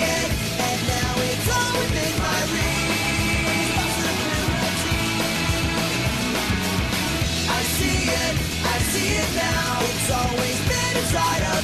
I see it now, it's always been inside of